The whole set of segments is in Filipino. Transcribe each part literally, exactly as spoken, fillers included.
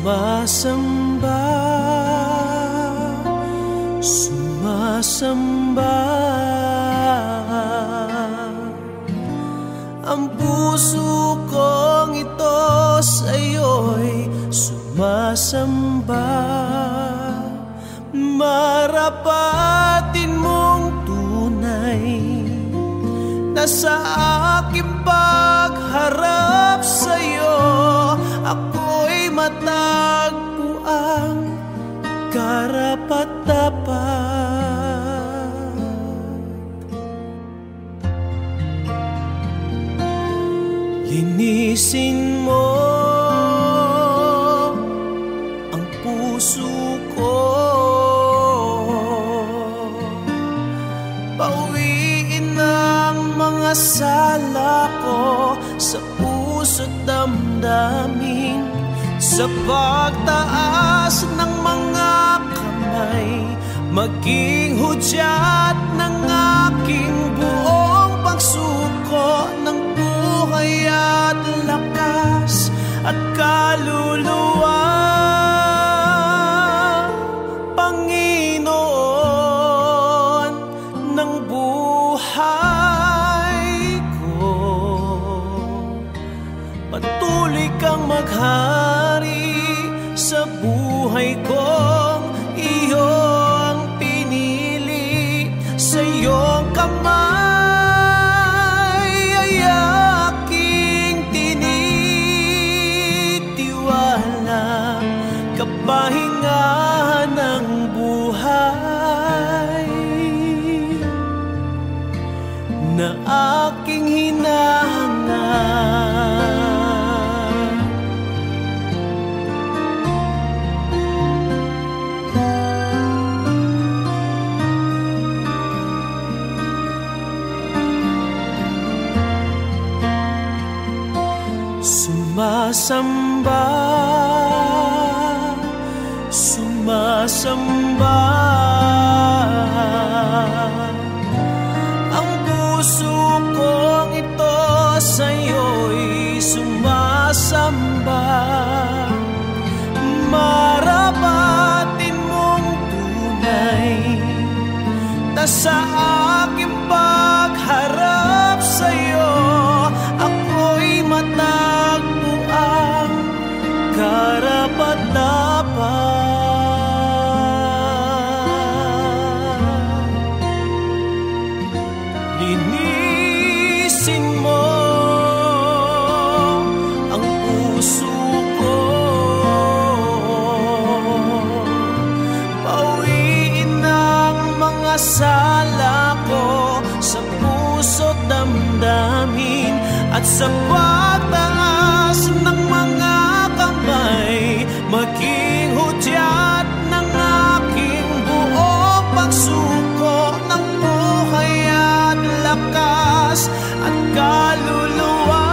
Sumasamba, sumasamba ang puso kong ito sa'yo'y sumasamba. Marapatin mong tunay na sa aking pagharap sa'yo ako'y matagpo ang karapat-dapat. Linisin mo ang puso ko, pauwiin ang mga sala ko sa puso't damdamin. Sa pagtaas ng mga kamay, maging hudyat ng aking buong pagsuko ng buhay at lakas at kaluluwa. Panginoon ng buhay ko, patuloy kang maghari sa buhay kong iyong pinili. Sa iyong kamay ay aking tinitiwala, kapahingahan ng buhay na aking hinahangad. Sumasamba, sumasamba ang puso kong ito sa'yo'y sumasamba. Marapatin mong tunay na sa aking pagharap sa'yo ako'y mata karapat-dapat. Linisin mo ang puso ko, pauwiin ang mga sala ko sa puso't damdamin. At sa pagtaas ng mga kamay, maging hudyat ng aking buong pagsuko ng buhay at lakas at kaluluwa.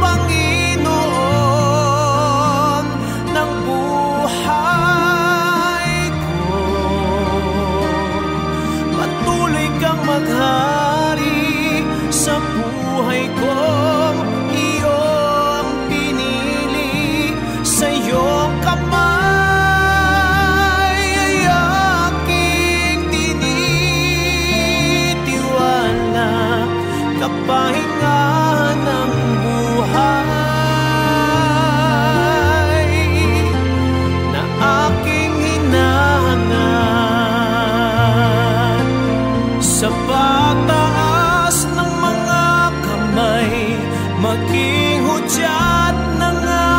Panginoon ng buhay ko, patuloy kang maghari sa buhay ko. Kapahingahan ng buhay na aking hinahangad. Sa pagtaas ng mga kamay, maging hudyat ng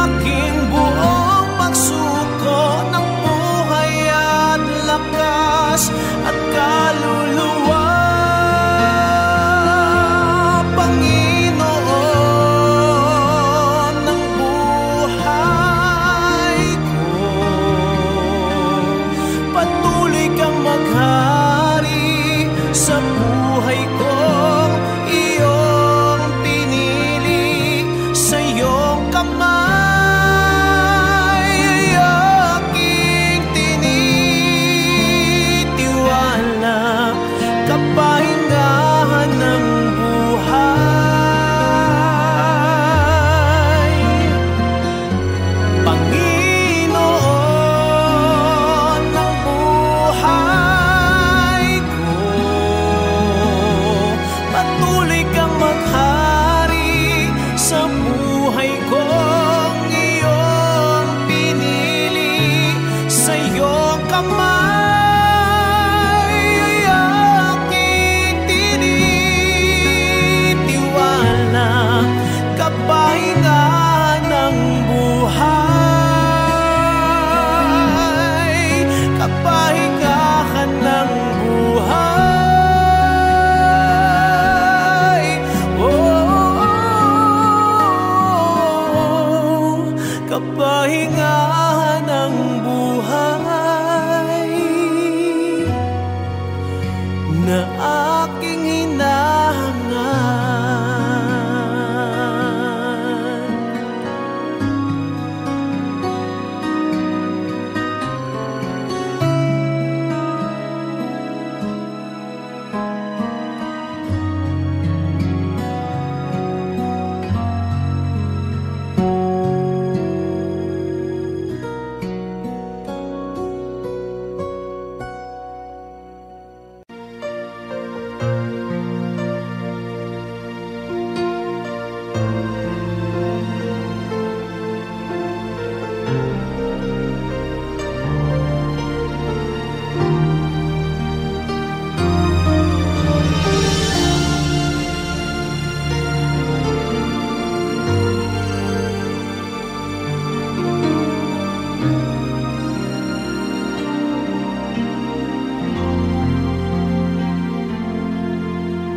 aking buong pagsuko ng buhay at lakas at kaluluwa. Panginoon ng buhay ko, patuloy kang maghari sa buhay ko, iyong pinili.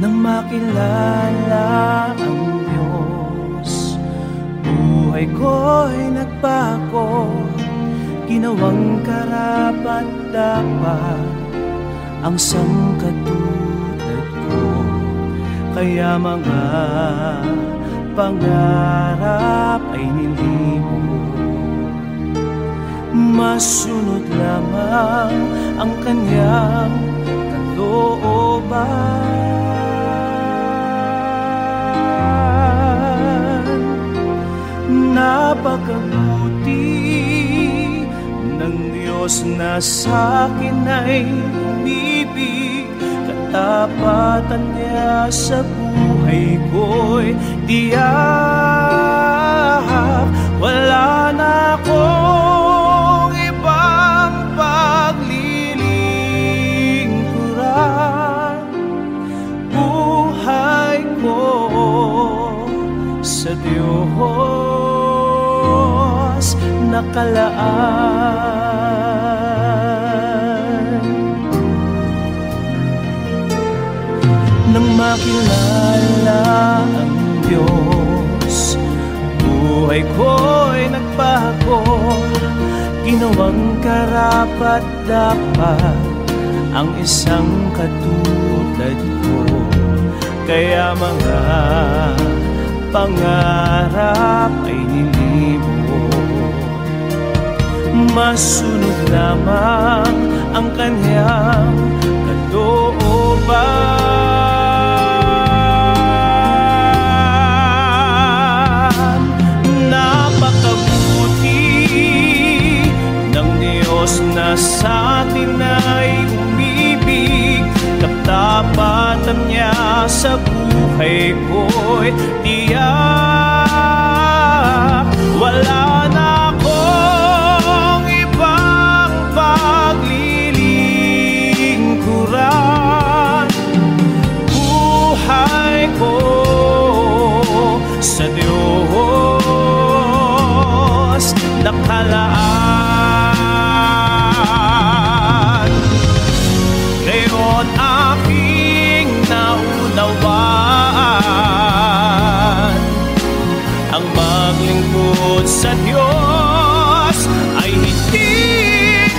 nang makilala ang Diyos. Buhay ko'y nagbago, ginawang karapat dapat ang sangkatulad ko. Kaya mga pangarap ay nilibot, masunod lamang ang kanyang kalooban. Napakabuti ng Diyos na sa'kin ay umibig, katapatan niya sa buhay ko'y tiyak. Wala na akong Diyos nakalaan. Nang makilala ang Diyos, buhay ko'y nagbago, ginawang karapat dapat ang isang katulad ko. Kaya mga pangarap ay nilibot, masunod lamang ang kanyang kalooban. Napakabuti ng Diyos na sa'tin ay umibig, katapatan niya sa buhay ko'y tiyak. Wala na akong ibang paglilingkuran, buhay ko sa Diyos nakalaan. Ngayon aking naunawaan, ang maglingkod sa Diyos ay hindi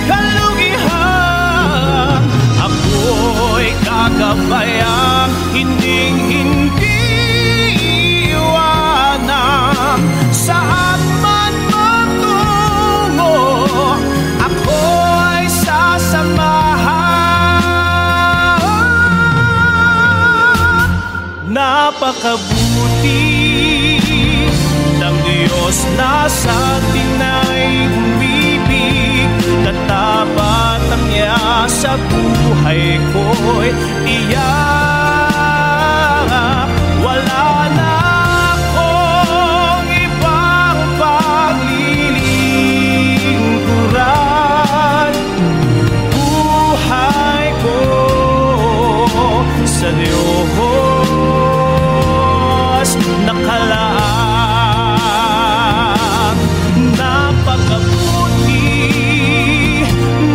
kalugihan. Ako'y kagabayan, hinding hindi iiwanan. Saan man magtungo, ako'y sasamahan. Napakabuti ng Diyos na sa'tin ay umibig, katapatan niya sa buhay ko'y tiyak. Wala na akong ibang paglilingkuran, buhay ko sa Diyos nakalaan. Napakabuti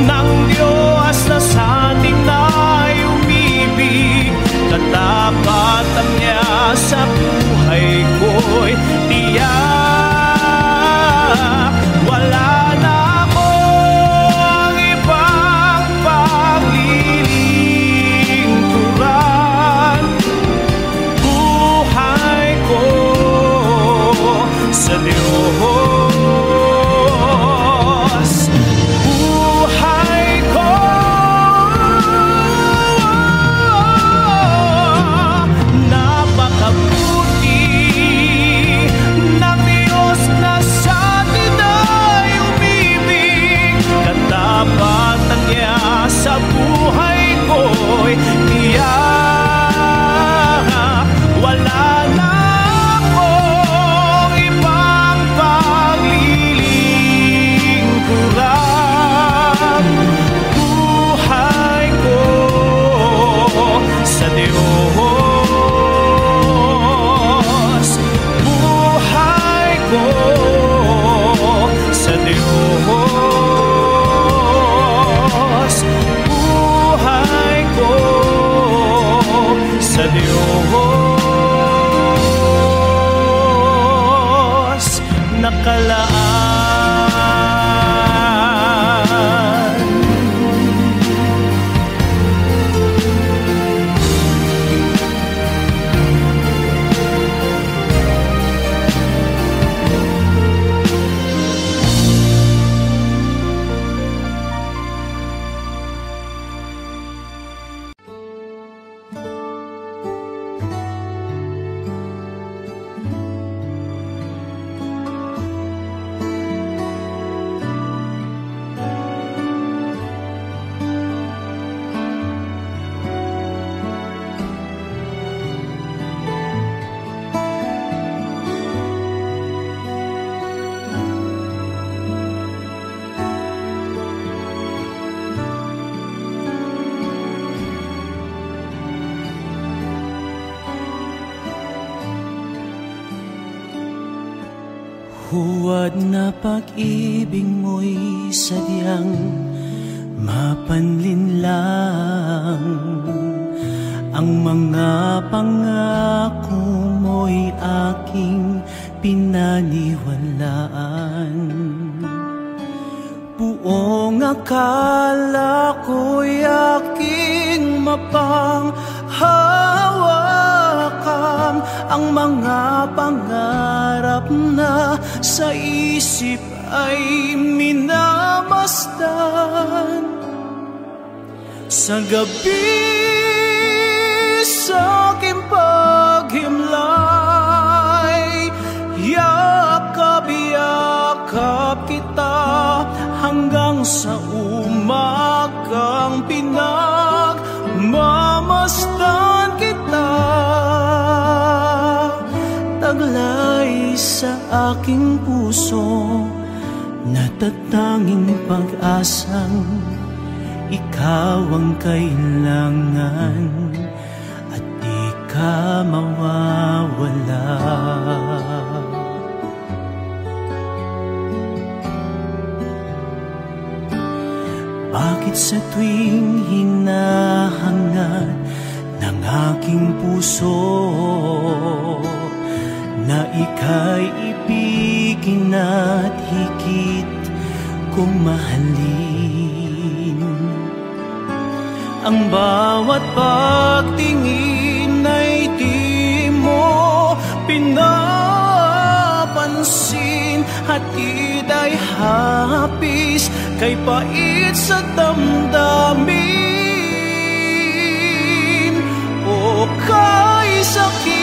ng Diyos na sa'ting ay umibig, katapatan niya sa buhay ko'y tiyak. Wala na akong ibang paglilingkuran, buhay ko sa Diyos, buhay ko. Napakabuti ng Diyos na sa'tin ay umibig, katapatan niya sa buhay ko'y tiyak. Wala na sa de ojos nakalaan. Huwag na pag-ibig mo'y sadyang mapanlinlang. Ang mga pangako mo'y aking pinaniwalaan. Buong akala ko'y aking mapanghawakan. Ang mga pangarap na sa isip ay minamasdan. Sa gabi sa aking paghimlay, yakap-yakap kita hanggang sa umagang pinagmamasdan kita. Taglay sa aking puso, natatanging pag-asang ikaw ang kailangan at di ka mawawala. Bakit sa tuwing hinahangad ng aking puso na ika'y ibigin at higit kong mahalin? Ang bawat pagtingin ay di mo pinapansin, hatid ay hapis kay pait sa damdamin. O kay sakit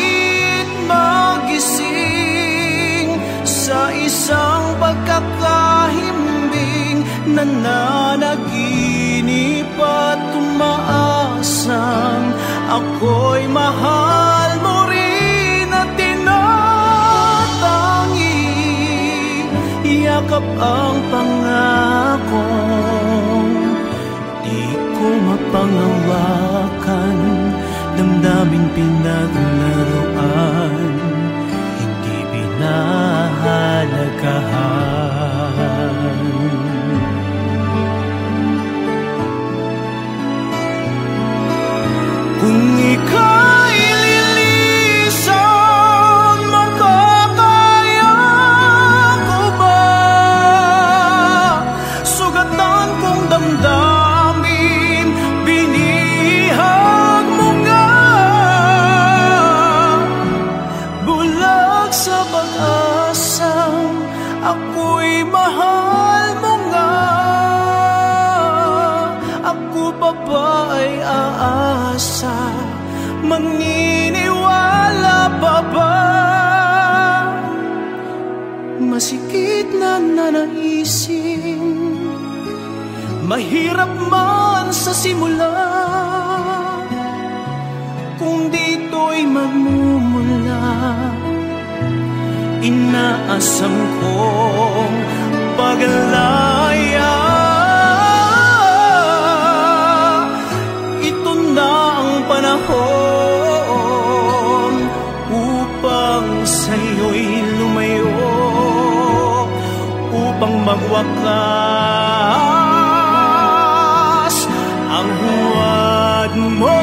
magising sa isang pagkakahimbing, nananaginip at umaasang ako'y mahal mo rin at tinatangi. Yakap ang pangako di ko mapangawakan, damdamin pinaglaruan, hindi pinahalagahan. Kung ika'y lilisan, makakaya ko ba sugatan kong damdamin, binihag ako'y mahal mo nga. Ako pa ba ay aasa? Maniniwala pa ba? Masikip na nanaisin, mahirap man sa simula, kung dito'y magmumula, inaasam kong paglaya. Ito na ang panahon upang sa'yo'y lumayo, upang magwakas ang huwad mo.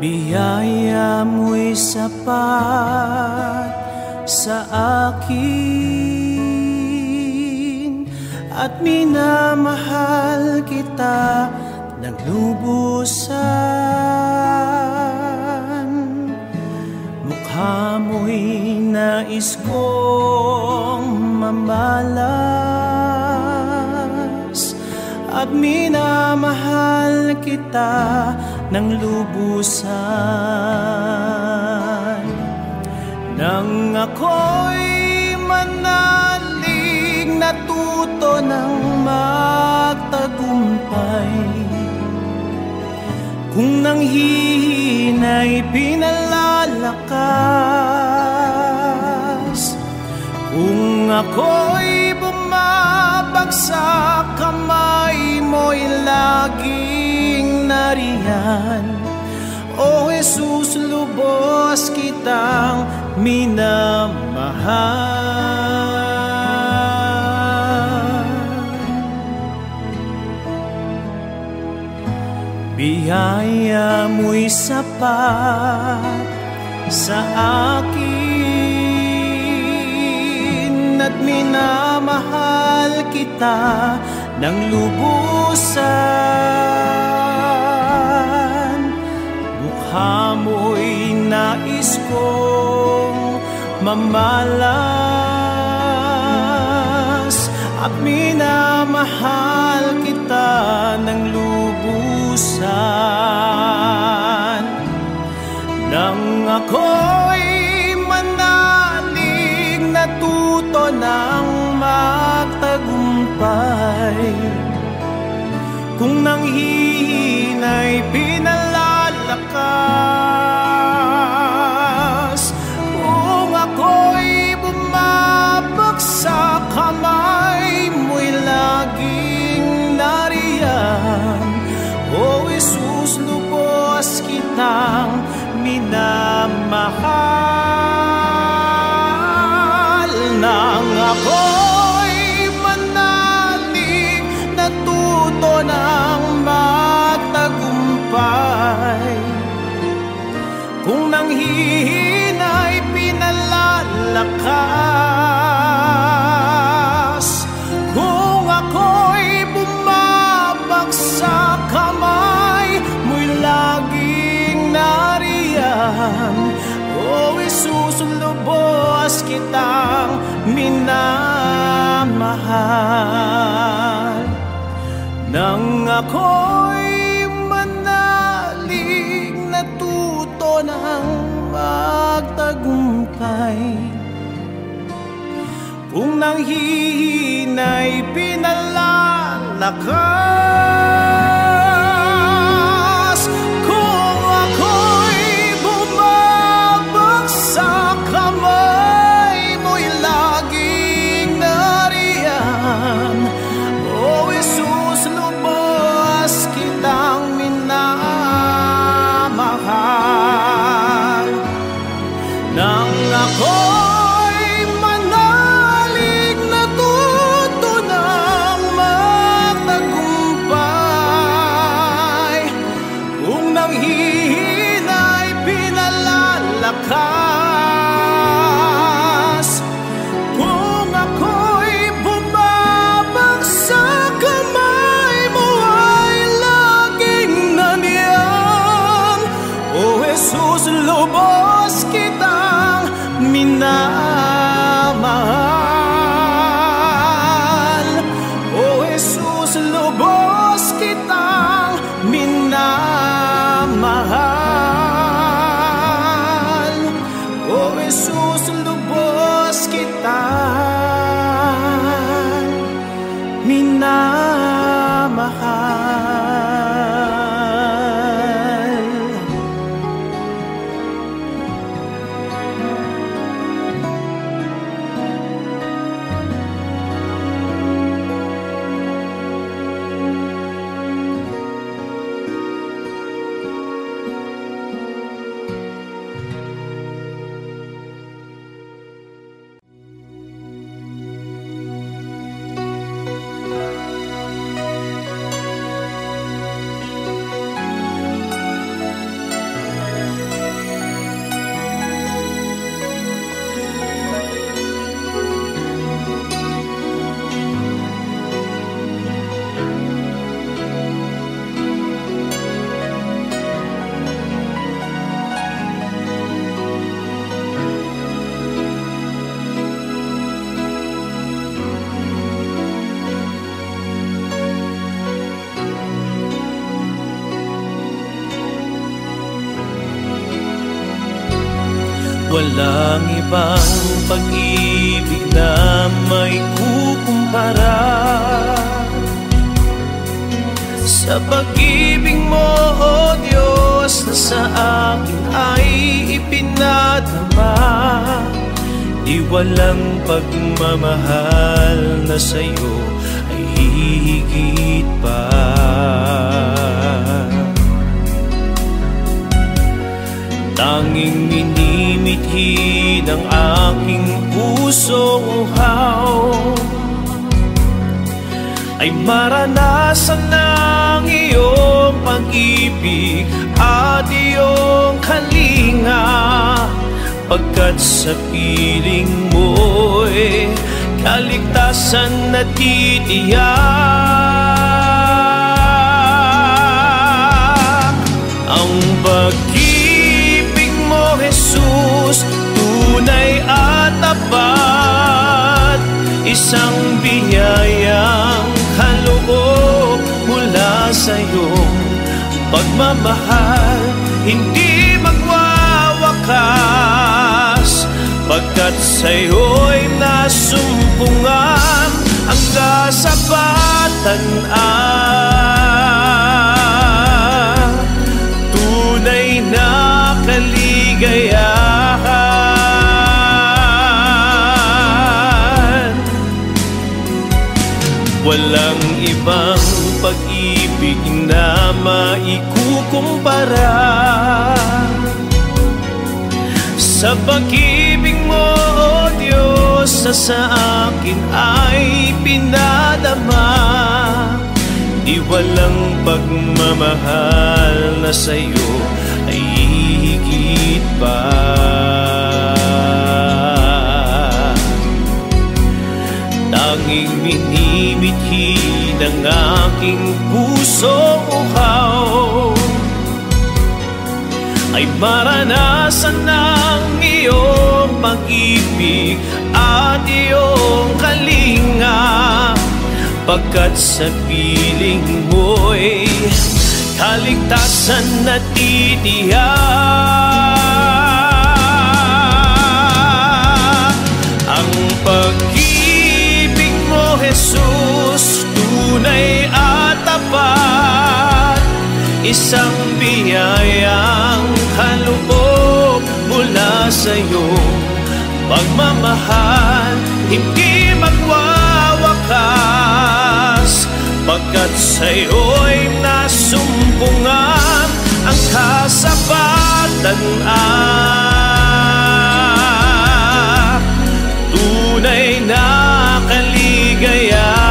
Biyaya mo'y sapat sa akin, at minamahal kita ng lubusan. Mukha mo'y nais kong mamalas, at minamahal kita ng lubusan. Nang ako'y manalig, natuto ng magtagumpay. Kung nanghihinay, pinalalakas. Kung ako'y bumabagsak, kamay mo'y laging nariyan. O Jesus, lubos kitang minamahal. Biyaya mo'y sapat sa akin, at minamahal kita ng lubusan. Mukha mo'y nais kong mamalas, at minamahal kita ng lubusan. Nang ako'y manalig, natuto ng magtagumpay. Kung nanghihinay, pinalalakas. Kung ako'y bumabagsak, kamay mo'y laging nariyan. O Jesus, lubos kitang minamahal. Nang ako'y manalig, natuto ng magtagumpay. Kung nanghihinay, pinalalakas. Kung ako'y bumabagsak, kamay mo'y laging nariyan. O Jesus, lubos kitang minamahal. Nang ako'y nang magtagumpay, kung nanghihinay, pinalalakas. Kung ako'y bumabagsak, kamay mo'y laging nariyan. O Jesus, lubos kitang minamahal. Nang ako'y manalig, natuto ng magtagumpay. Kung nanghihinay, pinalalakas. Kung ako'y bumabagsak, kamay mo ay laging naniyan. O Jesus, lubos kita minamahal. O Jesus, lubos kitang minamahal. O Jesus, lubos kitang minamahal. walang ibang pag-ibig na may kukumpara sa pag-ibig mo, O Diyos, na sa akin ay ipinadama. Di walang pagmamahal na sa'yo ay higit pa. Tanging minimithi ng aking puso uhaw, ay maranasan ng iyong pag-ibig at iyong kalinga, pagkat sa piling mo'y kaligtasan na titiyak. Ang pag-ibig mo, Jesus, tunay at tapat, isang biyayang kaloob mula sa iyong pagmamahal, hindi magwawakas, pagkat sa iyo'y nasumpungan hanggang sa Patanan. Tunay na kaligayahan, walang ibang pag-ibig na maikukumpara sa pag-ibig mo, O Diyos, na sa akin ay pinadama. Di walang pagmamahal na sa'yo ay higit pa. Tanging minimithi ng aking puso uhaw, ay maranasan ng iyong pag-ibig at iyong kalinga, pagkat sa piling mo'y kaligtasan na titiyak. Ang pag-ibig mo, Jesus, tunay at tapat, isang biyayang kaloob mula sa iyong pagmamahal, hindi magwawakas, pagkat sa iyo'y nasumpungan ang kasapatan. Tunay na kaligayahan,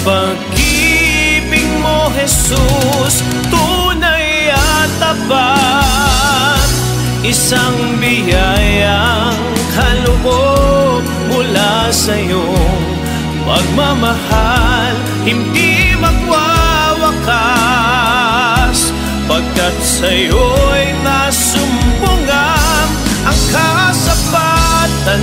pag-ibig mo, Jesus, tunay at tapat, isang biyayang kaloob mula sa iyong pagmamahal, hindi magwawakas, pagkat sa iyo'y nasumpungan ang kasapatan.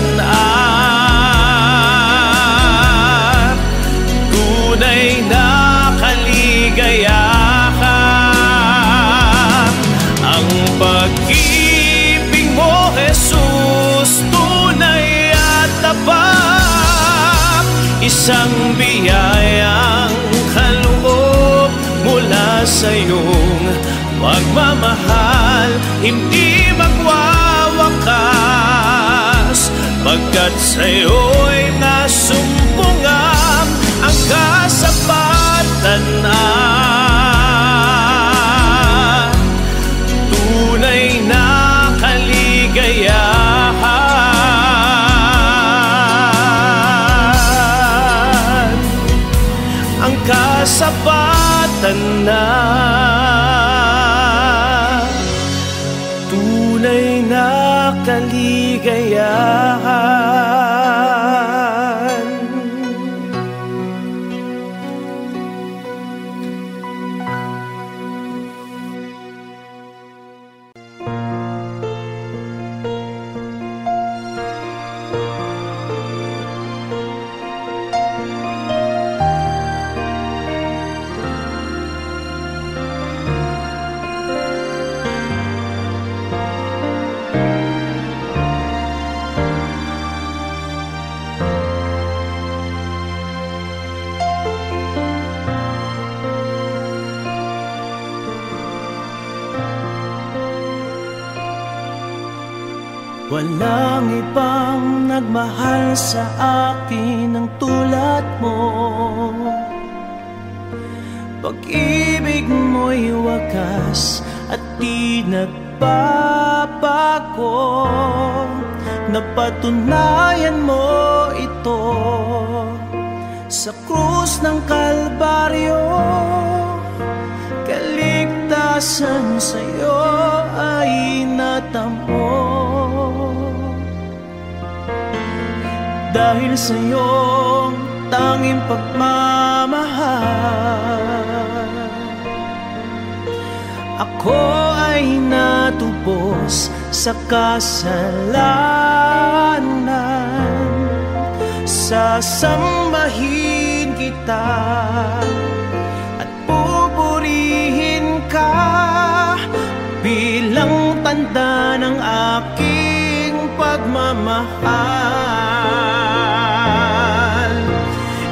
Tunay na kaligayahan, ang pag-ibig mo, Jesus, tunay at tapat, isang biyayang kaloob mula sa iyong pagmamahal, hindi magwawakas, pagkat sa iyo'y nasumpungan ang kasapatan. Tunay na kaligayahan, ang na tunay na kaligayahan. Walang ibang nagmahal sa akin ng tulad mo. Pag-ibig mo'y wakas at di nagbabago. Napatunayan mo ito sa krus ng Kalbaryo. Kaligtasan sa'yo ay natamo. Dahil sa iyong tanging pagmamahal, ako ay natubos sa kasalanan. Sasambahin kita at pupurihin ka bilang tanda ng aking pagmamahal.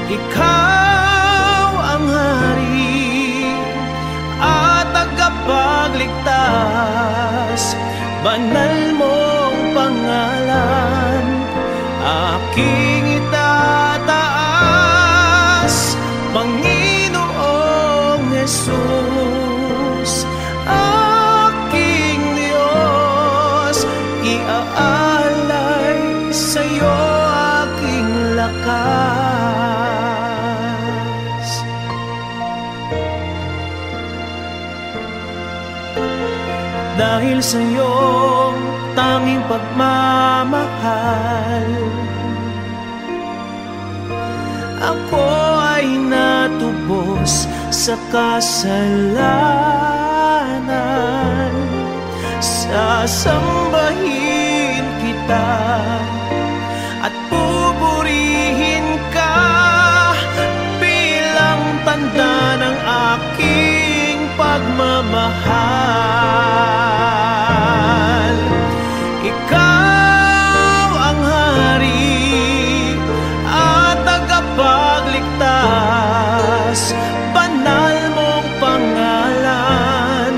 Ikaw ang hari at tagapagligtas, banal mong pangalan aking itataas. Panginoong Jesus, aking Diyos, iaalay sa iyo aking lakas. Dahil sa iyong tanging pagmamahal, ako ay natubos sa kasalanan. Sasambahin kita at pupurihin ka bilang tanda ng aking pagmamahal. Ikaw ang hari at tagapagligtas, banal mong pangalan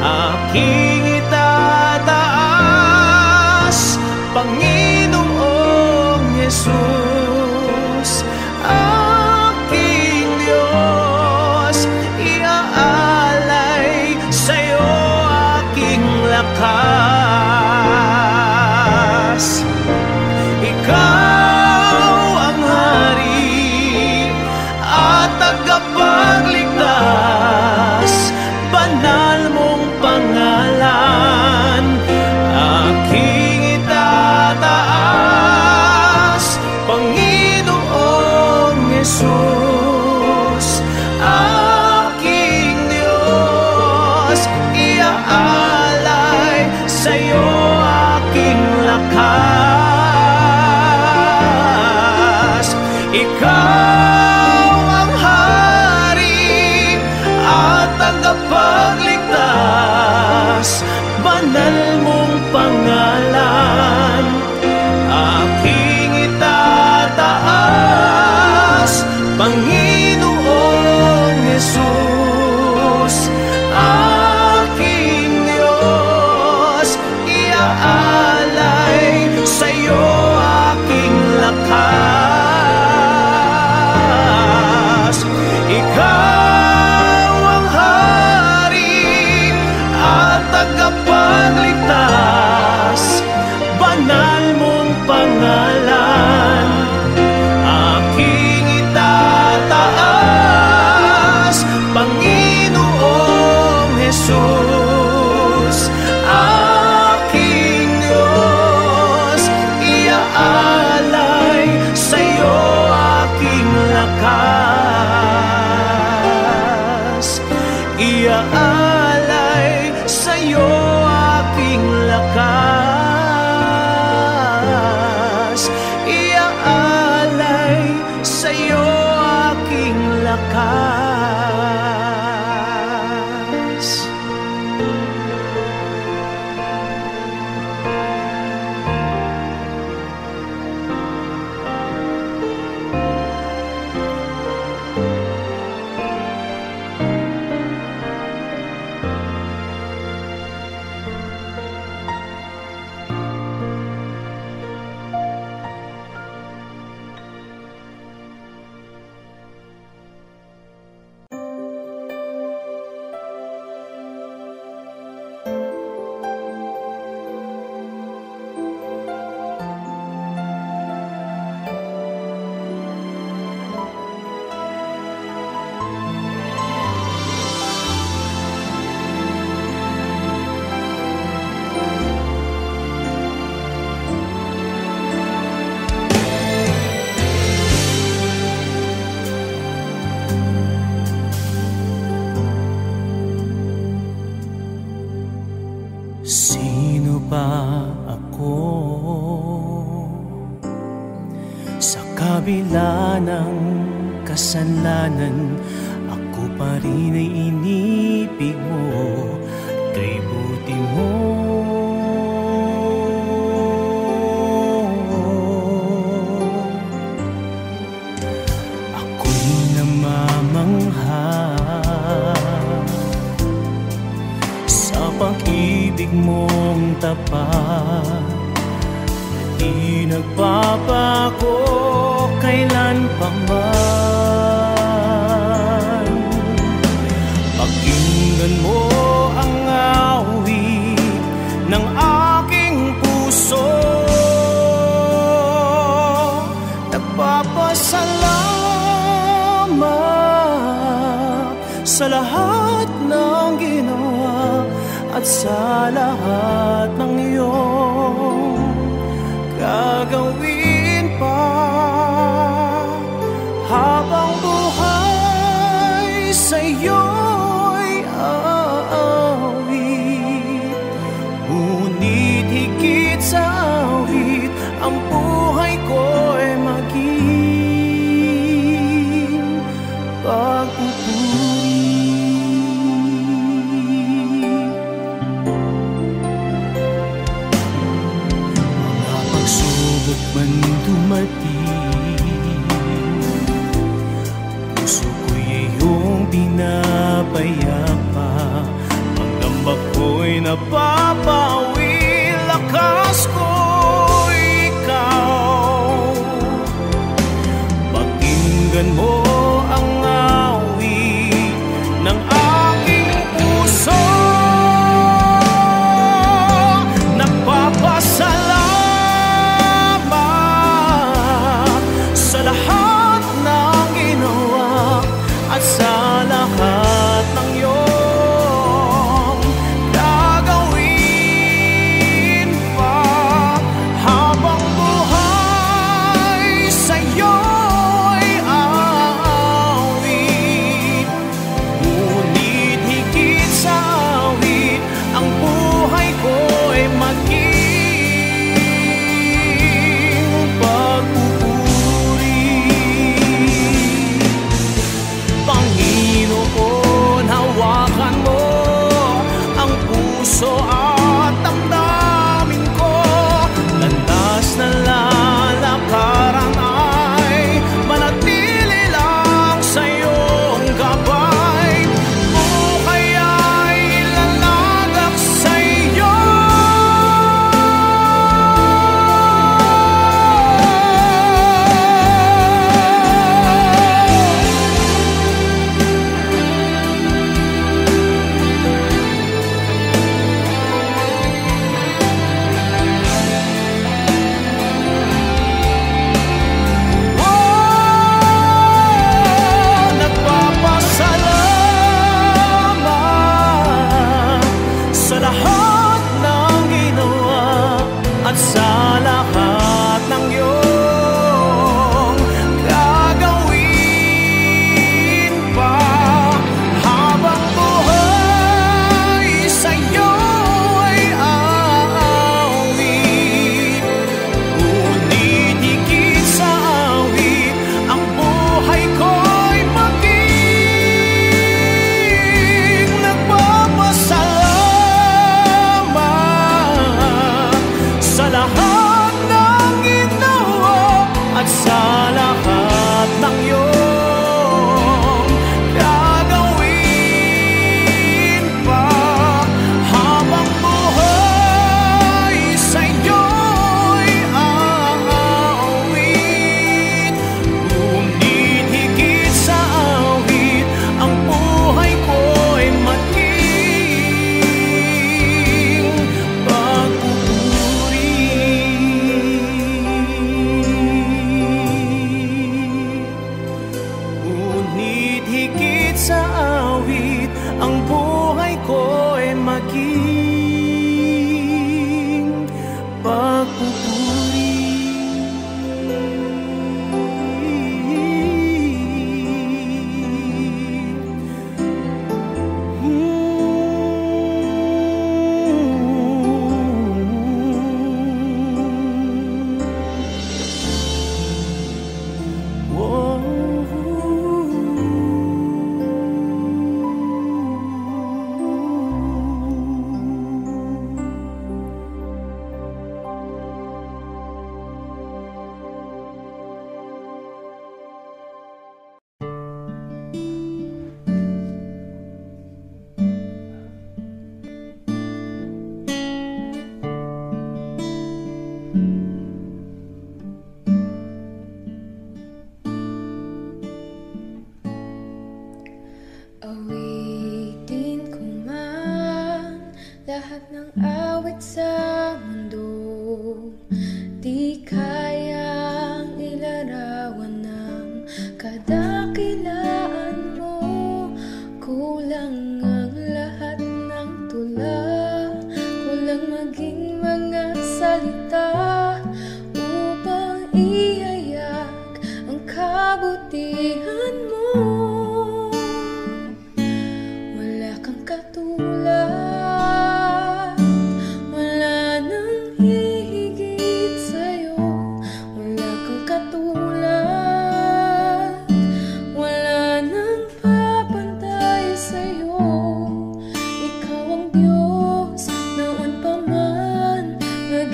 aking itataas. Panginoong Jesus, aking Diyos, iaalay sa kabila ng kasanlanan, ako pa rin ay inibig mo, kay buti mo. Ako'y namamangha sa pag-ibig mong tapat. Di nagbabago kailan pa man. Pakinggan mo ang awit ng aking puso. Nagpapasalamat sa lahat ng ginawa at sa lahat ng iyong gagawin pa habang buhay, sa'yo'y aawit. Ngunit higit sa awit, ang buhay ko'y maging pag-upuri. Man dumating, puso ko'y iyong pinapayapa. Ang tambak ko'y napapawi, lakas ko'y ikaw. Pakinggan mo ang awit ng aking puso. Nagpapasalamat at sa lahat ng iyong gagawin.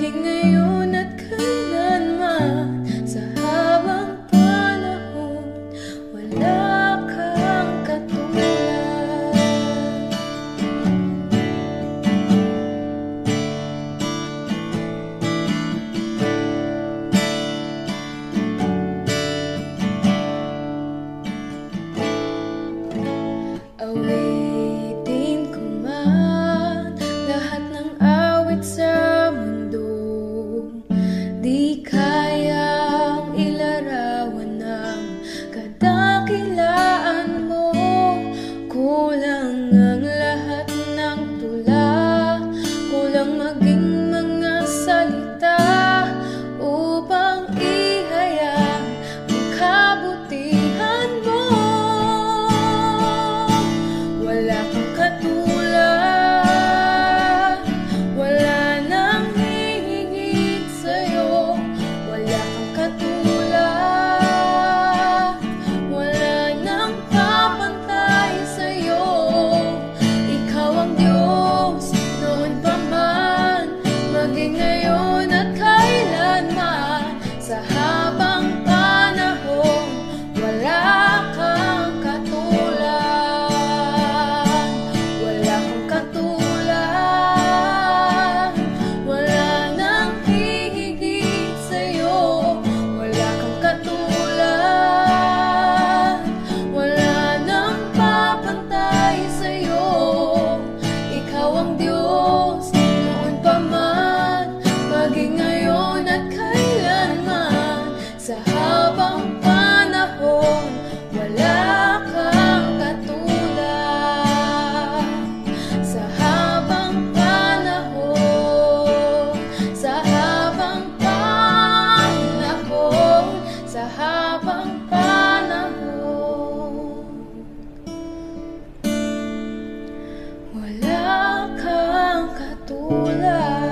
pag-ibig ngayon at kailanman. Sa habang panahon, wala kang katulad. Awitin ko man lahat ng awit sa di kayang ilarawan ng kadakilaan mo. Kulang ang lahat ng tula, kulang maging mga salita upang ihayag ang kabutihan mo. Wala kang katulad, wala nang hihigit sa'yo. Ngayon at kailanman, sa habang panahon, wala kang katulad. Wala kang katulad, wala nang hihigit sa'yo. Wala kang katulad, wala nang papantay sa'yo. Ikaw ang Diyos noon pa man, ngayon at kailanman, sa habang panahon, wala kang katulad. Sa habang panahon, sa habang panahon, sa habang panahon, wala kang katulad.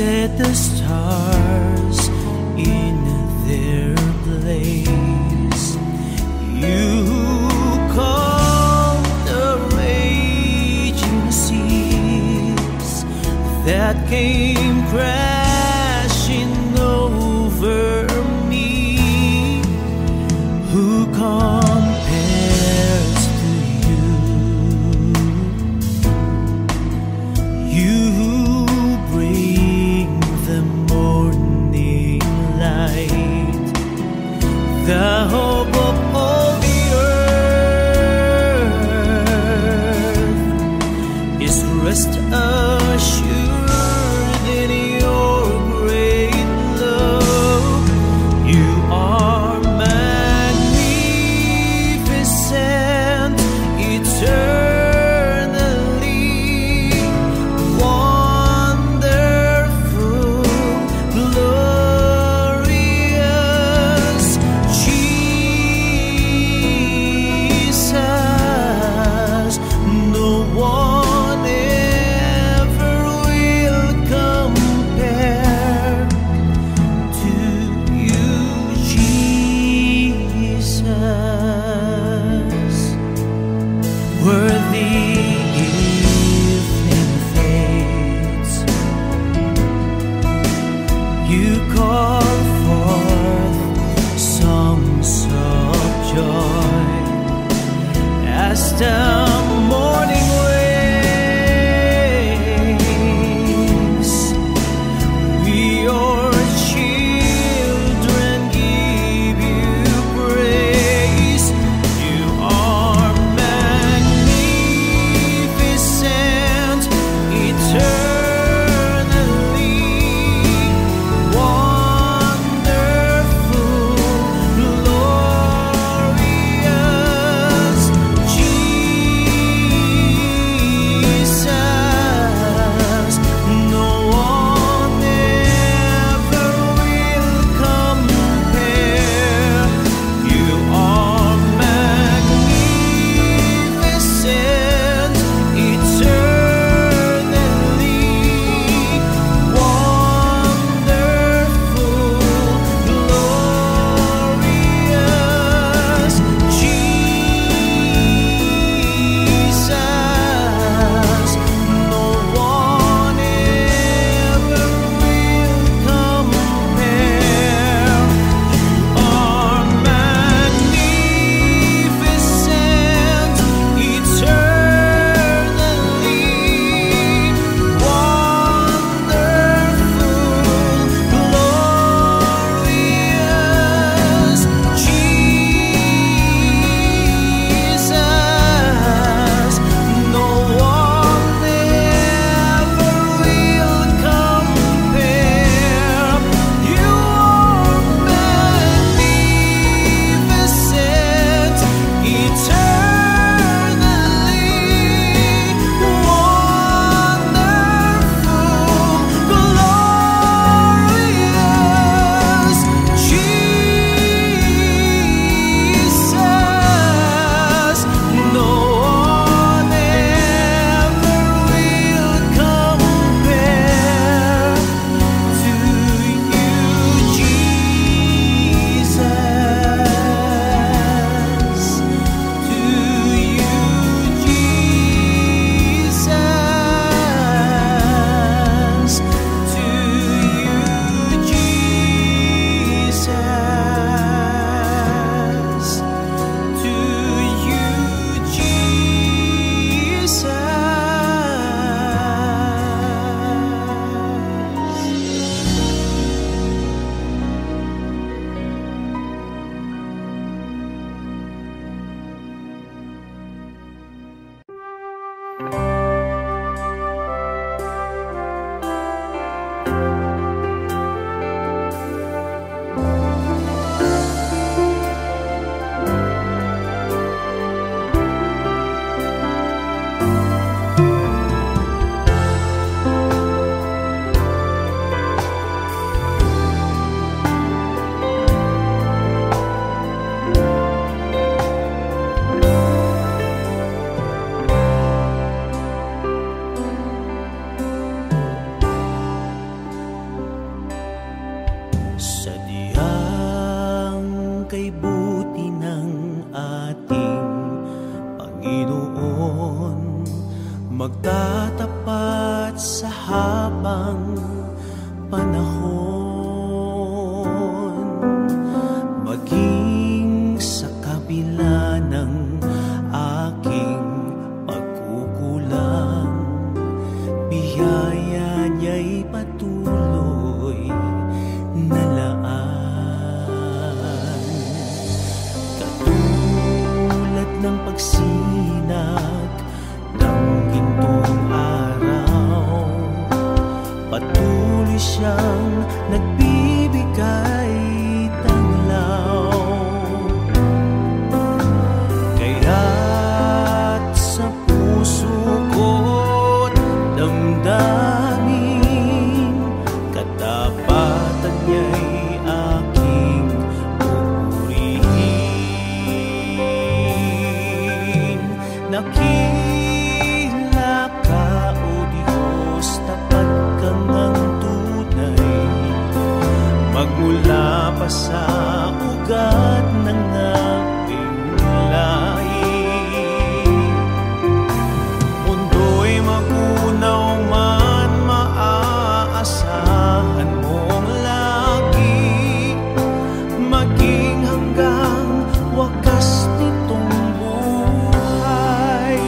Set the stars in their place. You calm the raging seas that came crashing over me. Who compares to you? You the hope of all the earth is rest assured in your great love. You are magnificent eternally, wonderful, glorious. She magtatapat sa habang panahon, maging sa kabila ng aking pagkukulang, biyaya niya'y patuloy na laan, katulad ng pagsinag ng gintong araw. Patuloy siyang nagbibigay tanglaw, kaya't sa puso ko't damdamin, katapatan niya'y aking pupurihin. Nakila ka, O Diyos, tapat kang ang tunay, magmula pa sa ugat ng aking lahi. Mundo'y magunaw man, maaasahan mong lagi maging hanggang wakas nitong buhay.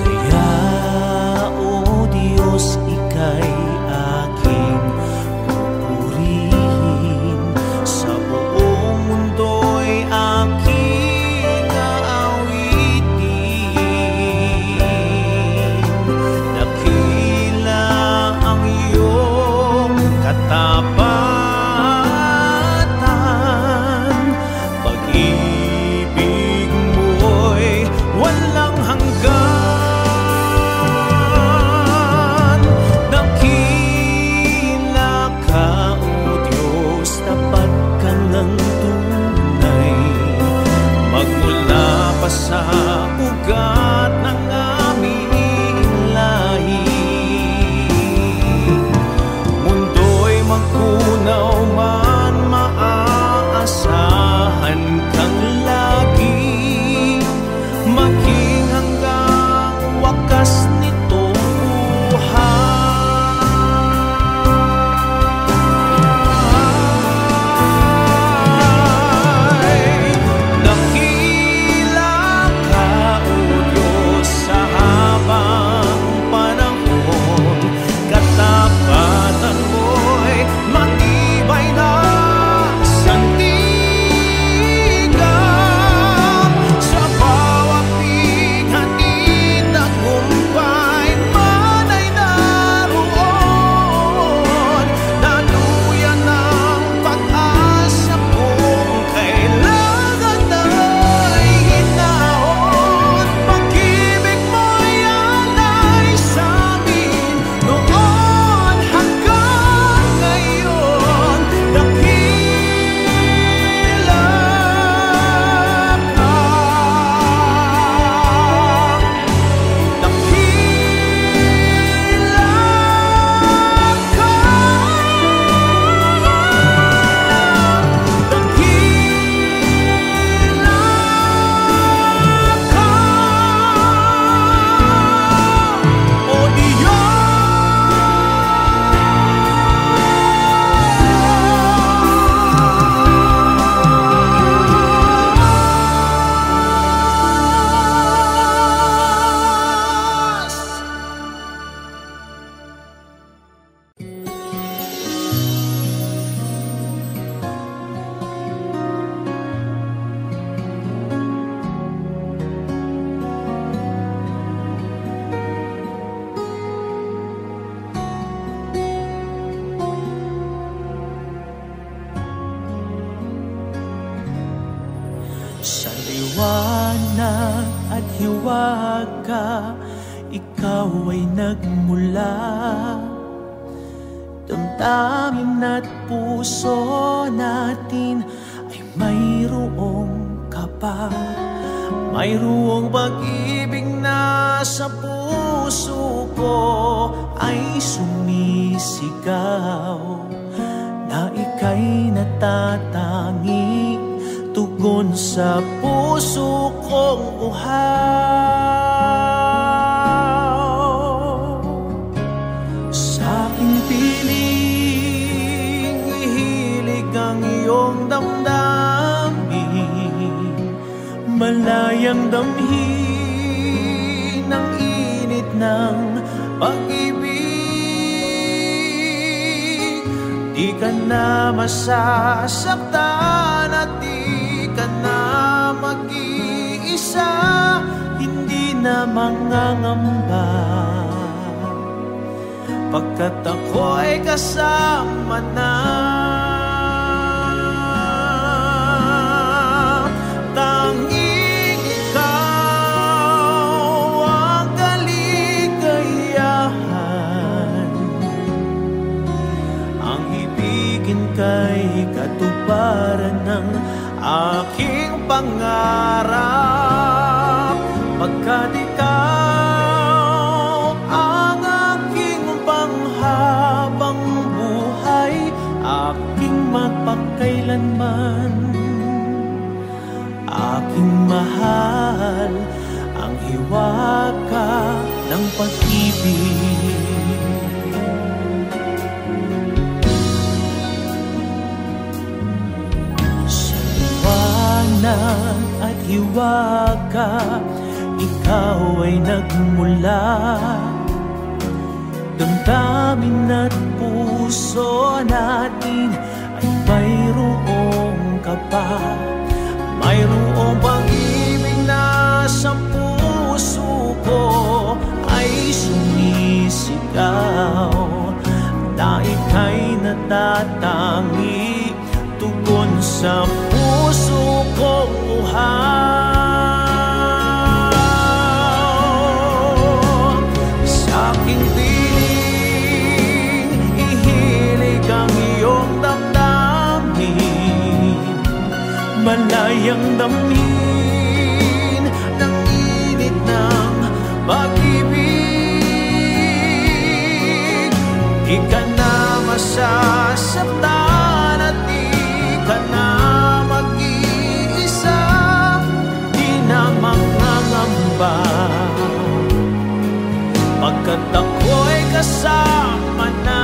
Kaya, O Diyos, ika'y aking pupurihin. Sa buong mundo'y aking aawitin. Dakila ang iyong katapatan, pag-ibig mo'y walang hanggan. Dakila ka, O Diyos, tapat kang ang tunay, magmula pa sa ugat ng aming lahi. Mundo'y magkunaw man, maaasahan kang lagi maging hanggang wakas nitong buhay. Dakila ka, O Diyos, sa habang panahon, katapatan mo'y matibay na sandigan. Sa bawat pighati, tagumpay man ay naroon, daluyan ng pag-asa kung kailangan ay hinahon. Pag-ibig mo'y alay sa amin noon hanggang ngayon. Dakila ka, dakila ka, dakila ka, O Diyos. Sa liwanag at hiwaga, ikaw ay nagmula. Damdamin at puso natin ay mayroong kaba, mayroong pag-ibig na sa puso ko ay sumisigaw, na ika'y natatangi. tugon sa puso kong uhaw. Sa aking piling, hilig ang iyong damdamin, malayang damhin ang init ng pag-ibig. Di ka na masasaktan at di ka na mag-iisa, hindi na mangangamba, pagkat ako'y kasama na. Tanging ikaw ang kaligayahan, ang ibigin kay katuparan ng aking pangarap, pagkat ikaw ang aking panghabang buhay, aking magpakailanman. Aking mahal ang hiwaka ng pag-ibig. Sa liwanag at hiwaka, ikaw ay nagmula. Damdamin at puso natin ay mayroong kapag. Mayroong pag-ibig na sa puso ko ay sumisigaw, na ika'y natatangi tugon sa puso kong uhaw. Sa aking piling, ihilig ang iyong damdamin, malayang damhin ng init ng pag-ibig. Di ka na masasaktan at di ka na mag-iisa, di na mangangamba, pagkat ako'y kasama na.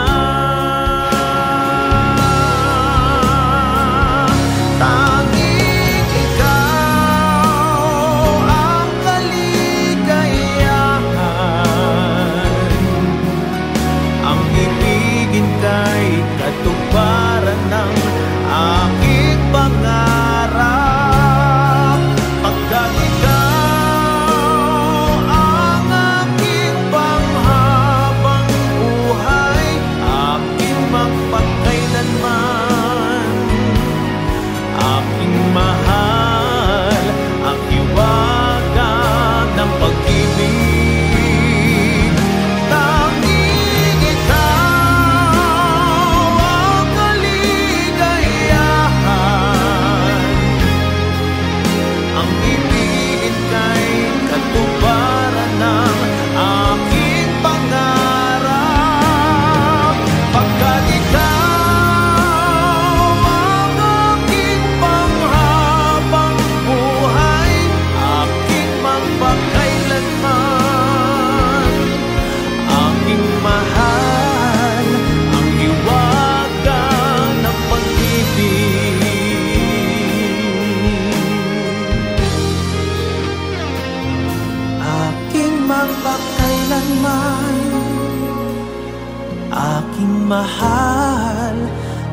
Aking mahal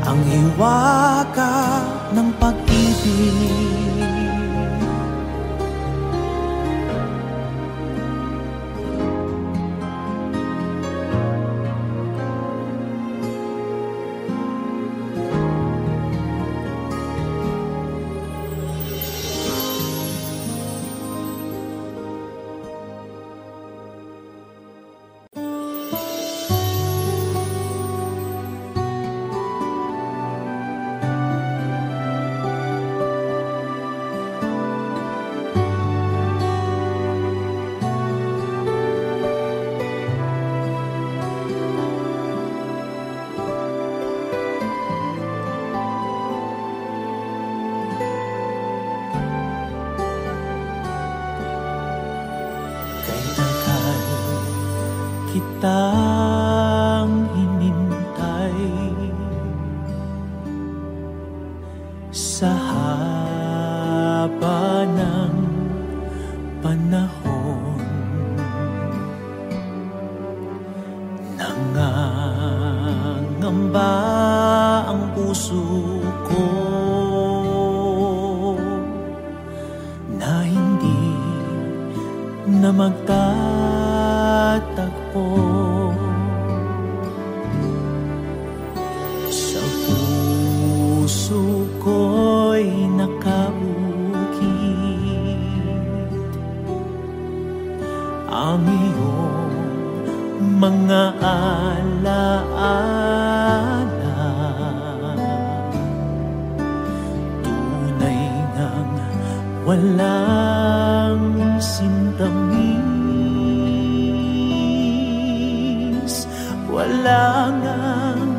ang hiwaka ng pag-ibig. nangangamba ang puso ko na hindi na magtatakpo. Sa puso ko'y nakaukit ang iyong mga alaala, tunay ngang walang sintamis, wala ngang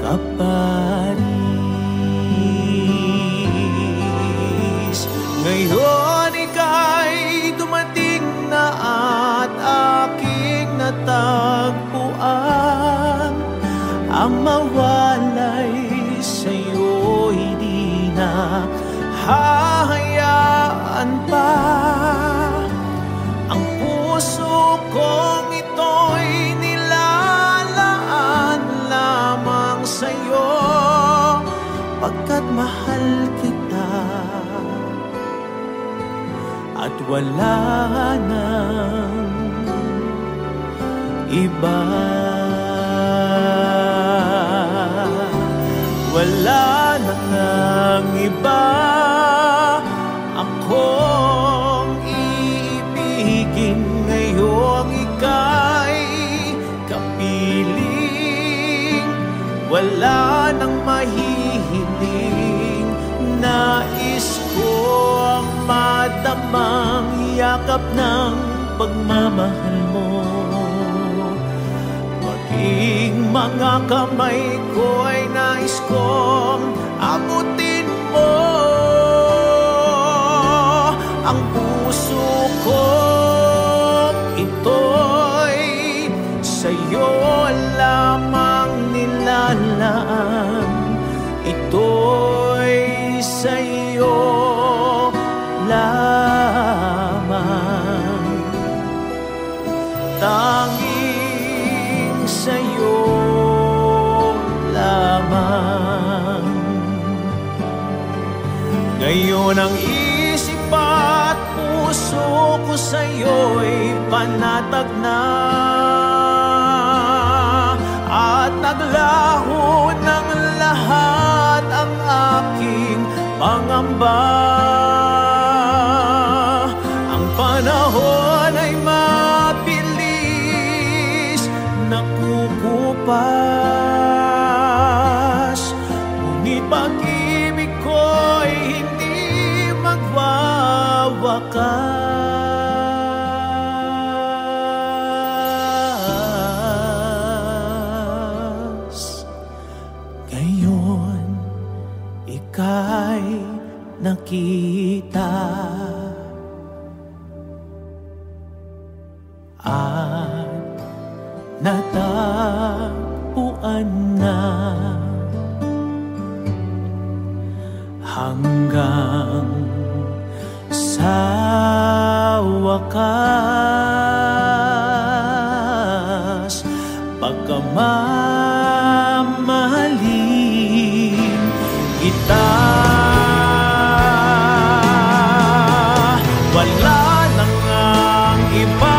kaparis. Ngayon ika'y dumating na at aking natagpuan, ang mawalay sa'yo hindi na hahayaan pa. Ang puso kong ito'y nilalaan lamang sa'yo, pagkat mahal kita at wala nang iba. Wala nang iba akong iibigin ngayong ika'y kapiling. Wala nang mahihiling, nais ko ang matamang yakap ng pagmamahal mo. Maging mga kamay ko ay nais kong abutin mo. Ang puso ko ito'y sa'yo lamang nilalaan, ito'y sa'yo lamang, tanging sa'yo lamang. Ngayon ang isip at puso ko sa'yo'y panatag na, at naglaho ng lahat ang aking pangamba. Ang panahon ay mabilis nakukupas, ngunit pag-ibig ko'y hindi magwawakas. Ika'y nakita at natagpuan na, hanggang sa wakas pagkamamahalin kita. Wala nang ang iba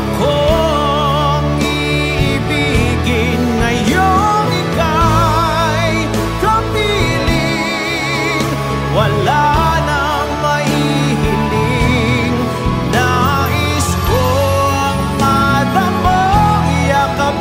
akong iibigin ngayong ika'y kapiling. Wala nang maihiling, nais ko ang matamang yakap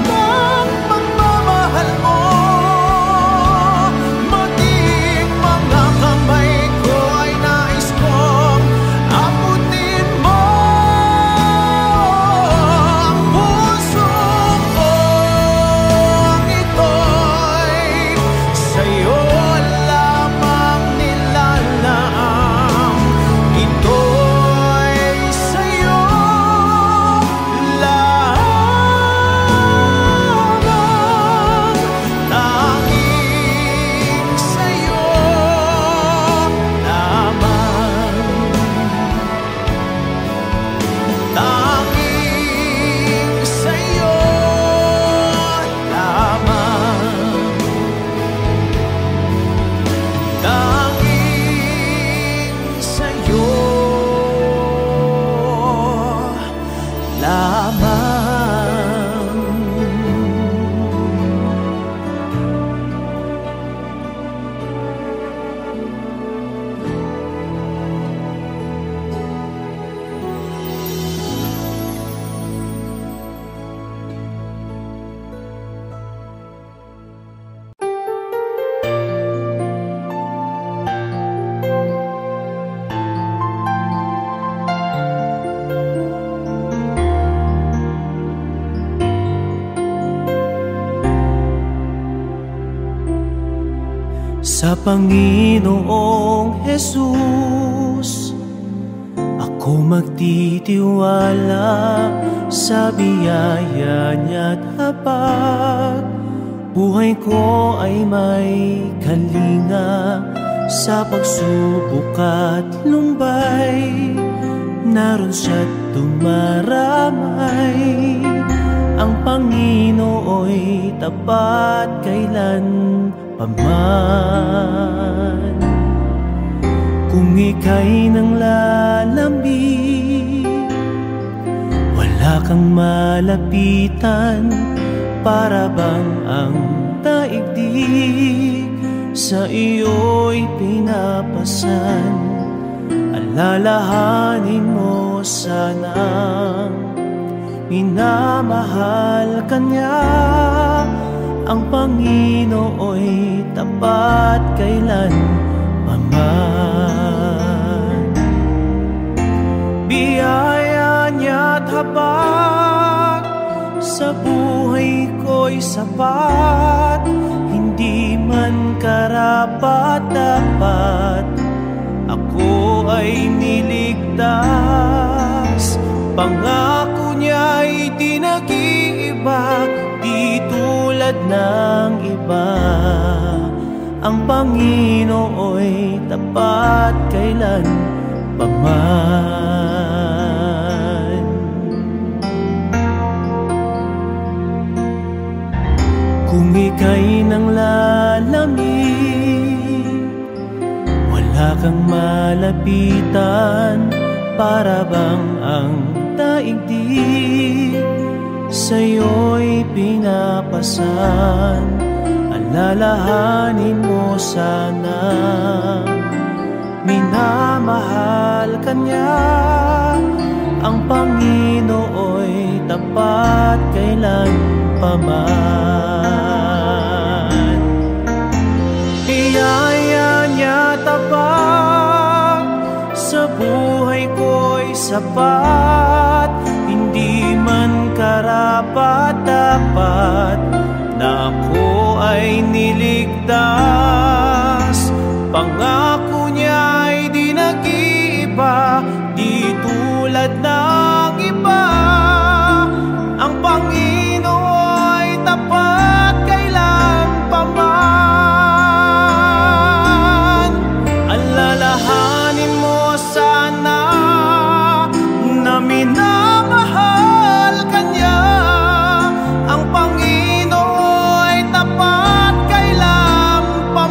lamang. Sa Panginoong Jesus, ako magtitiwala sa biyaya niya't habag. Buhay ko ay may kalinga sa pagsubok at lumbay. Naroon siya't dumaramay. Ang Panginoo'y tapat kailan paman. Kung ika'y nang lalamig, wala kang malapitan. Para bang ang taigdig sa iyo'y pinapasan? Alalahanin mo sanang minamahal ka niya. Ang Panginoo'y tapat kailanpaman. Biyaya niya't habag sa buhay ko'y sapat. Hindi man karapat-dapat, ako ay niligtas. Pangako niya'y di nag-iiba, di tulad ng iba. Ang Panginoo'y tapat kailanpaman. Kung ika'y nang lalamig, wala kang malapitan. Para bang ang taigdig sa'yo'y pinapasan? Alalahanin mo sana minamahal ka niya. Ang Panginoo'y tapat kailanpaman. Biyaya niya tapat sa buhay ko'y sapat. Hindi man karapat-dapat na ako ay niligtas. Pangako niya'y di nag-iiba, di tulad ng iba. Ang Panginoo'y tapat kailanpaman. Alalahanin mo sana na minamahal Panginoon ay tapat kailanpaman.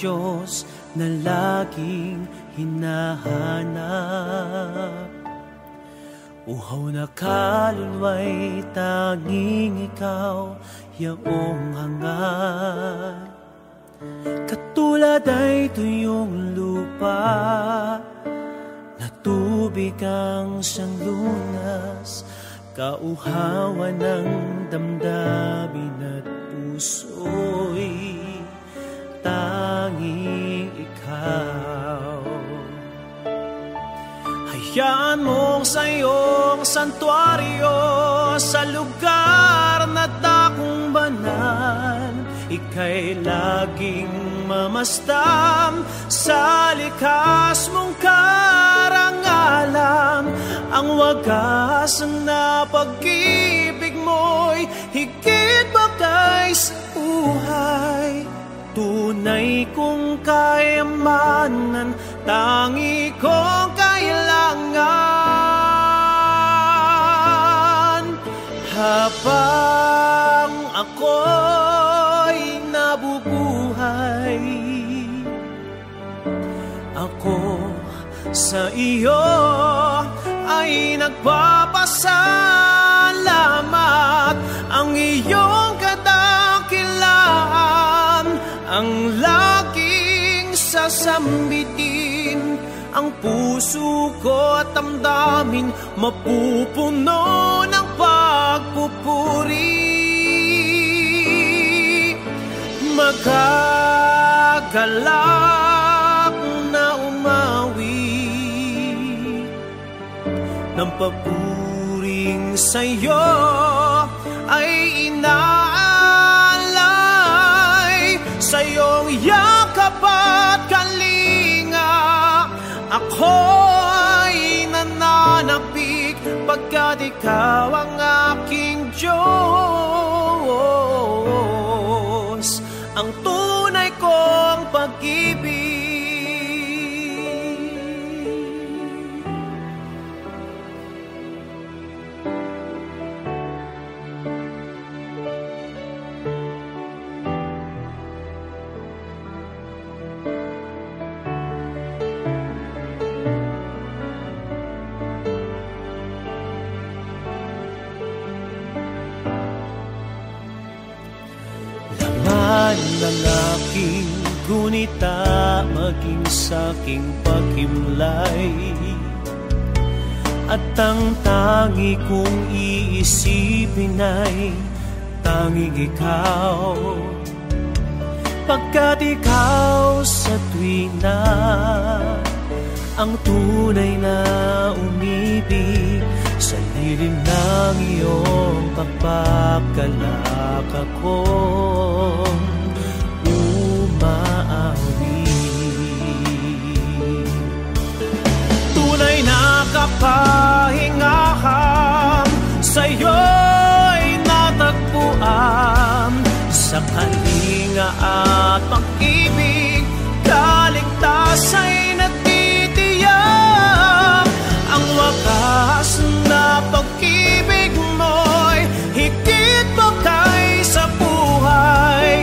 Diyos na laging hinahanap. Uhaw na kaluluwa'y tanging ikaw, yaong hangad. Katulad ay tuyong lupa, na tubig ang siyang lunas, kauhawan ng damdamin at puso'y tanging ikaw. Hayaan mong sa iyong santuaryo, sa lugar na dakong banal, ika'y laging mamastam sa likas mong karangalan. Ang wagas ang napag-ibig mo'y higit pa kaysa buhay. Tunay kong kayamanan, tangi kong kailangan. Habang ako'y nabubuhay, ako sa iyo ay nagpapasalamat. Ang iyong kadakilaan ang laging sasambitin, ang puso ko at damdamin mapupuno ng pagpupuri. Magagalak na umawi ng papuring sa'yo ay inaalay sa iyong yakap at kalinga. Ako ay nananapig pagkat ikaw ang aking Diyos, ang tunay kong pag-ibig. Lalaki, gunita maging saking paghimlay, at ang tangi kong iisipin ay tanging ikaw. Pagkat ikaw sa tuwing na ang tunay na umibig, sa lilim ng iyong pagpakalak akong umaawi. Tunay na kapahingahan sa iyo'y natagpuan, sa kalinga at pag-ibig kaligtas ay natitiyak. Ang wakas na pag-ibig mo'y higit pa kaysa buhay.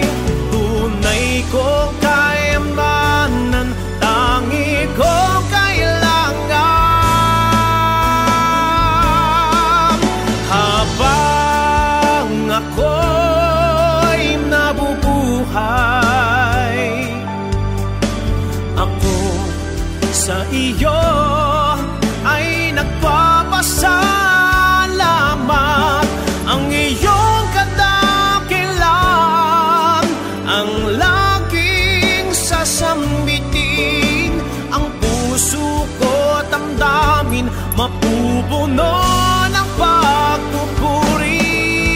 Tunay kong kayamanan, tangi kong kailangan. Habang ako'y nabubuhay, ako sa iyo ay nagpapasalamat. Ang iyong kadakilaan ang laging sasambitin, ang puso ko at damdamin mapupuno ng pagpupuri.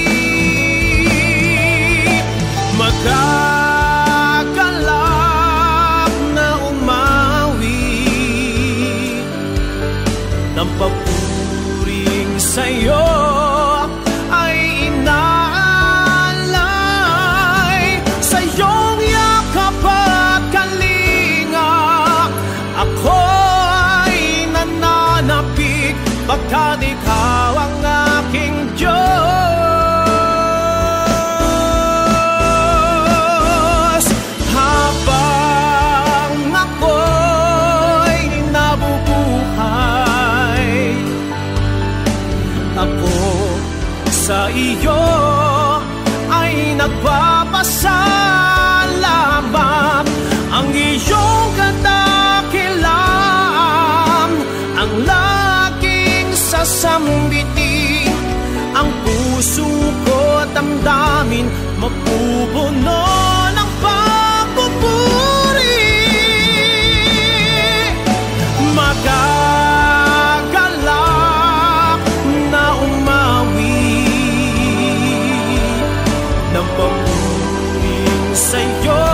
Magagalang ang papuring sa'yo ay inaalay sa iyong yakap at kalinga. Ako ay nananapig pagkat ikaw ang aking Diyos. Habang sa iyo ay nagpapasalamat. Ang iyong kadakilaan, ang laking sasambitin, ang puso ko at damdamin, mapupuno ng pagpupuri. Magagalak na umawi ng pagpuring sa'yo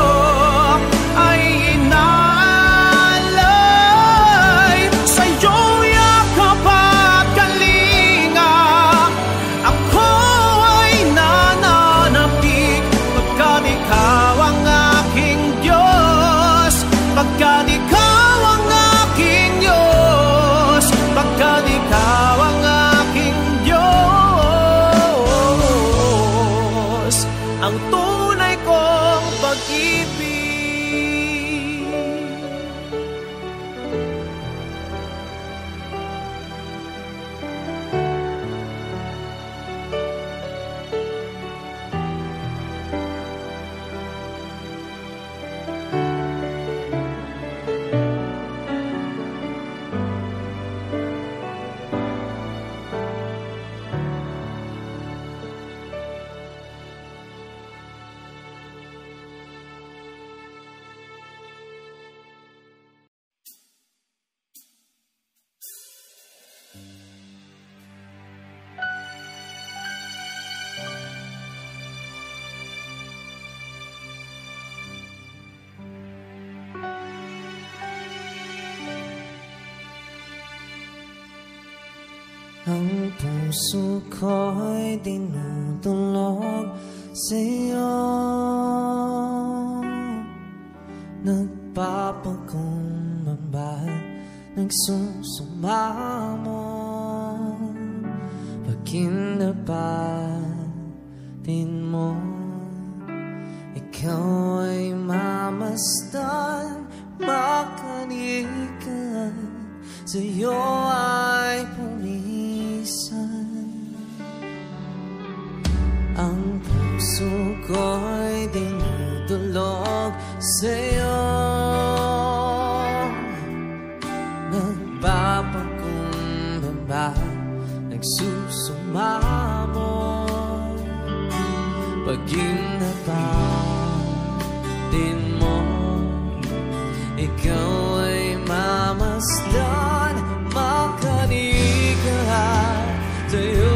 ay inaalay. Sa'yo yakap at kalinga ako ay nananapig, pagkat ikaw ang aking Diyos, pagkat ikaw ang aking Diyos, pagkat ikaw ang aking Diyos, ang tunay kong pag-ibig. Ang puso ko'y dinudulog sa'yo, nagpapakumbaba, nagsusumamo, pagkindapatin mo. Ikaw ay mamasdan, makanikan, sa'yo ay puni. Ang puso ko'y dinudulog sa'yo, nagpapakumbaba, nagsusumamo, paginapatin mo. Ikaw ay mamasdan, makanikan, sa'yo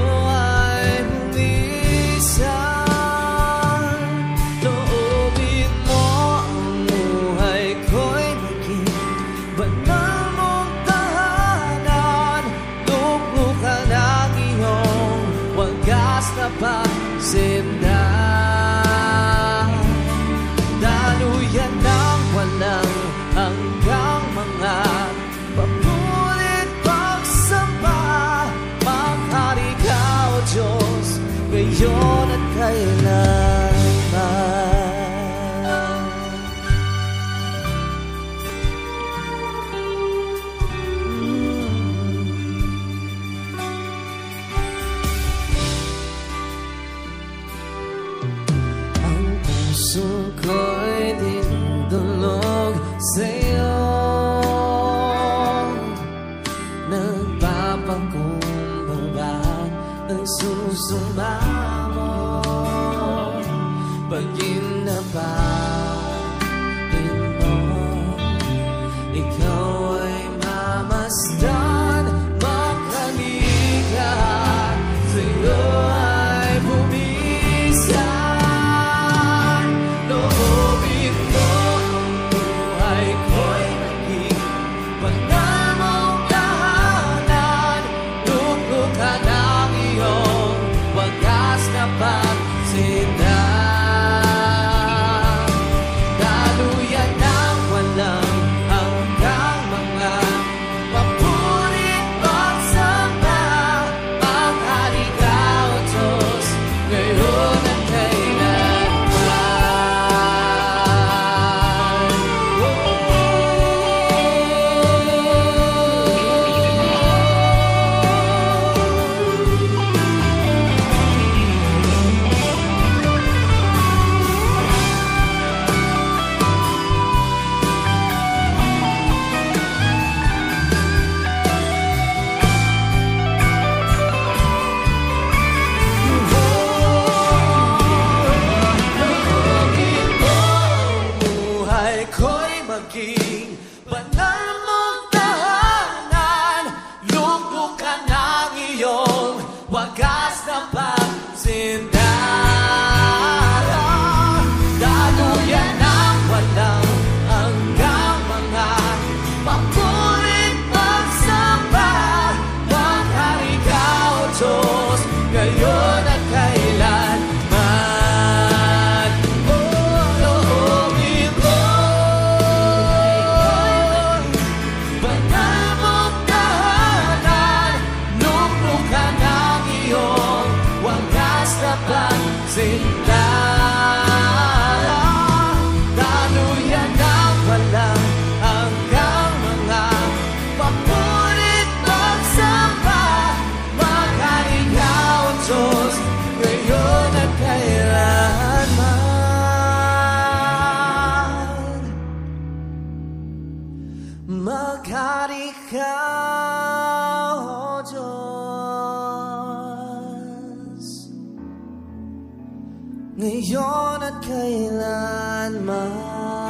ay pumisan. Pag-ibig. Ngayon at kailanman.